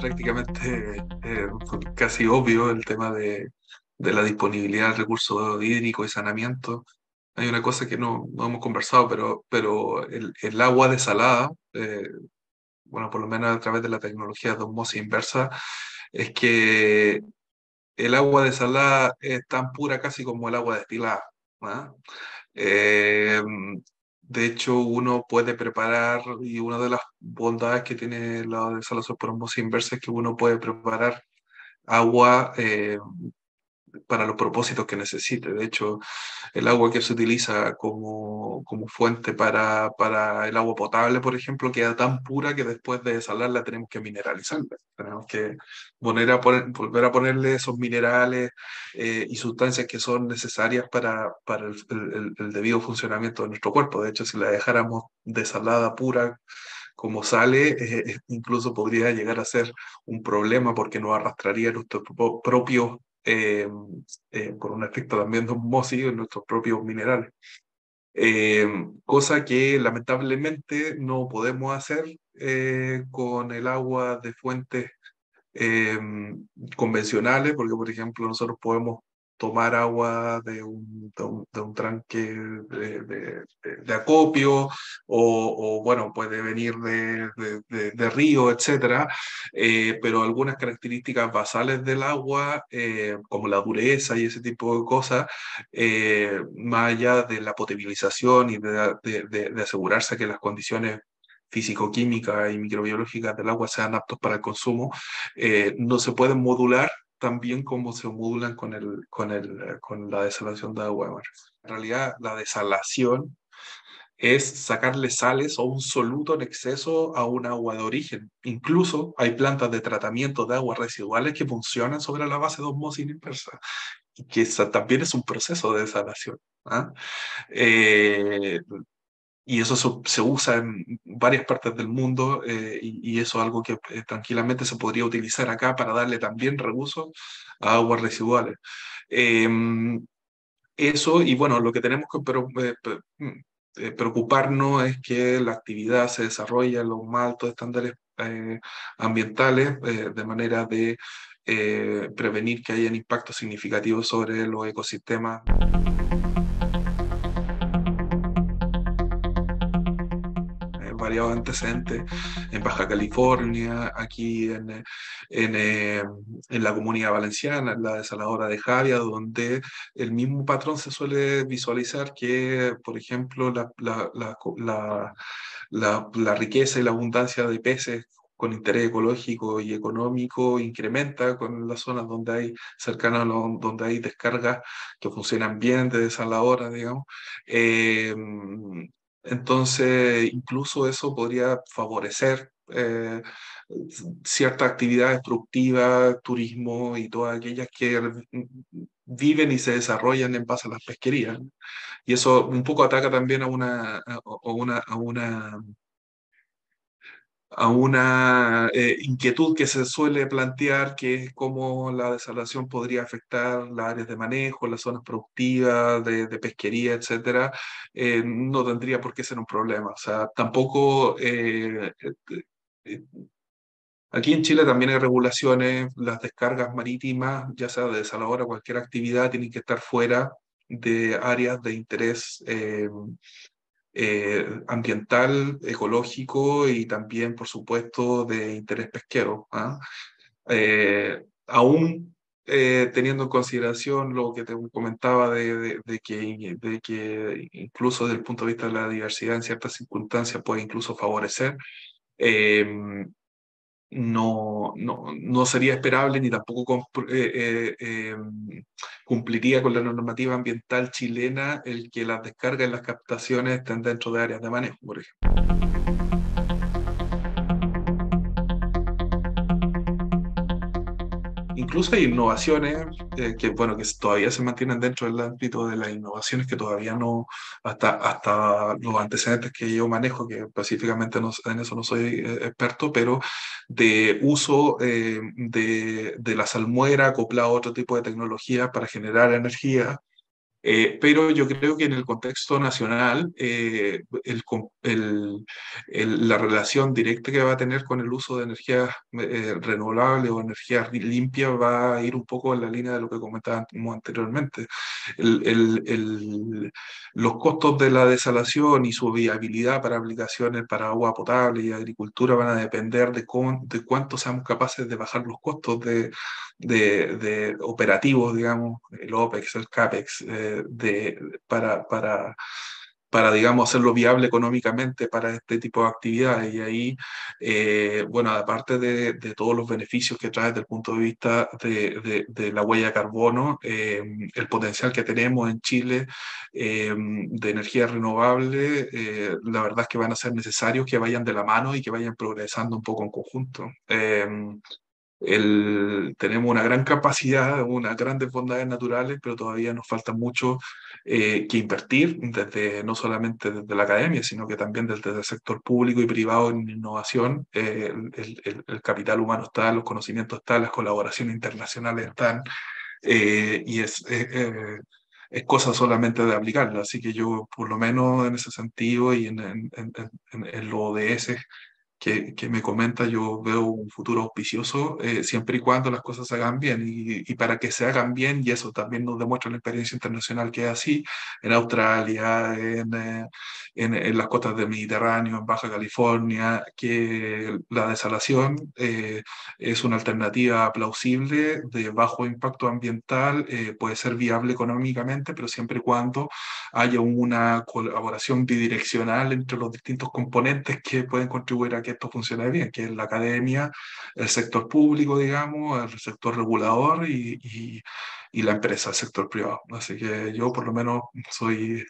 Prácticamente casi obvio el tema de la disponibilidad del recurso hídrico y saneamiento. Hay una cosa que no hemos conversado, pero el agua desalada, bueno, por lo menos a través de la tecnología de osmosis inversa, es que el agua desalada es tan pura casi como el agua destilada, ¿no? De hecho, uno puede preparar, y una de las bondades que tiene la desalación por osmosis inversa es que uno puede preparar agua para los propósitos que necesite. De hecho, el agua que se utiliza como fuente para el agua potable, por ejemplo, queda tan pura que después de desalarla tenemos que mineralizarla. Tenemos que volver a ponerle esos minerales y sustancias que son necesarias para el debido funcionamiento de nuestro cuerpo. De hecho, si la dejáramos desalada pura como sale, incluso podría llegar a ser un problema porque nos arrastraría nuestro propio por un efecto también de osmosis en nuestros propios minerales, cosa que lamentablemente no podemos hacer con el agua de fuentes convencionales, porque por ejemplo nosotros podemos tomar agua de un tranque de acopio o bueno, puede venir de río, etcétera, pero algunas características basales del agua, como la dureza y ese tipo de cosas, más allá de la potabilización y de asegurarse que las condiciones físico-químicas y microbiológicas del agua sean aptos para el consumo, no se pueden modular también como se modulan con la desalación de agua de mar. En realidad, la desalación es sacarle sales o un soluto en exceso a un agua de origen. Incluso hay plantas de tratamiento de aguas residuales que funcionan sobre la base de osmosis inversa, y que también es un proceso de desalación, ¿ah? Y eso se usa en varias partes del mundo, y eso es algo que tranquilamente se podría utilizar acá para darle también reuso a aguas residuales. Eso, y bueno, lo que tenemos que preocuparnos es que la actividad se desarrolla en los más altos estándares ambientales, de manera de prevenir que hayan impactos significativos sobre los ecosistemas. Variados antecedentes en Baja California, aquí en la Comunidad Valenciana, en la desaladora de Javia, donde el mismo patrón se suele visualizar, que, por ejemplo, la riqueza y la abundancia de peces con interés ecológico y económico incrementa con las zonas donde hay descargas que funcionan bien de desaladoras, digamos. Entonces, incluso eso podría favorecer ciertas actividades productivas, turismo y todas aquellas que viven y se desarrollan en base a las pesquerías. Y eso un poco ataca también a una inquietud que se suele plantear, que es cómo la desalación podría afectar las áreas de manejo, las zonas productivas de pesquería, etcétera. No tendría por qué ser un problema. O sea, tampoco... Aquí en Chile también hay regulaciones. Las descargas marítimas, ya sea de desaladora o cualquier actividad, tienen que estar fuera de áreas de interés ambiental, ecológico y también, por supuesto, de interés pesquero, ¿ah? Aún teniendo en consideración lo que te comentaba de que incluso desde el punto de vista de la diversidad, en ciertas circunstancias puede incluso favorecer, no sería esperable ni tampoco cumpliría con la normativa ambiental chilena el que las descargas y las captaciones estén dentro de áreas de manejo, por ejemplo. Incluso hay innovaciones que todavía se mantienen dentro del ámbito de las innovaciones, que todavía no, hasta los antecedentes que yo manejo, que específicamente en eso no soy experto, pero de uso de la salmuera acoplado a otro tipo de tecnología para generar energía, Pero yo creo que en el contexto nacional, la relación directa que va a tener con el uso de energías renovables o energías limpias va a ir un poco en la línea de lo que comentábamos anteriormente. Los costos de la desalación y su viabilidad para aplicaciones para agua potable y agricultura van a depender de cuánto seamos capaces de bajar los costos de operativos, digamos, el OPEX, el CAPEX, para digamos, hacerlo viable económicamente para este tipo de actividades. Y ahí, bueno, aparte de todos los beneficios que trae desde el punto de vista de la huella de carbono, el potencial que tenemos en Chile de energía renovable, la verdad es que van a ser necesarios que vayan de la mano y que vayan progresando un poco en conjunto. Tenemos una gran capacidad, unas grandes bondades naturales, pero todavía nos falta mucho que invertir, no solamente desde la academia, sino que también desde el sector público y privado en innovación. El capital humano está, los conocimientos están, las colaboraciones internacionales están, y es cosa solamente de aplicarlo. Así que yo, por lo menos en ese sentido y en los ODS, que me comenta, yo veo un futuro auspicioso siempre y cuando las cosas se hagan bien, y para que se hagan bien, y eso también nos demuestra la experiencia internacional que es así, en Australia, en las costas del Mediterráneo, en Baja California, que la desalación es una alternativa plausible, de bajo impacto ambiental, puede ser viable económicamente, pero siempre y cuando haya una colaboración bidireccional entre los distintos componentes que pueden contribuir a que esto funcione bien, que es la academia, el sector público, digamos, el sector regulador y la empresa, el sector privado. Así que yo por lo menos soy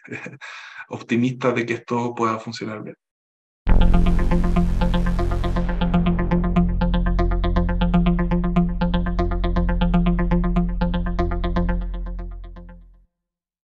optimista de que esto pueda funcionar bien.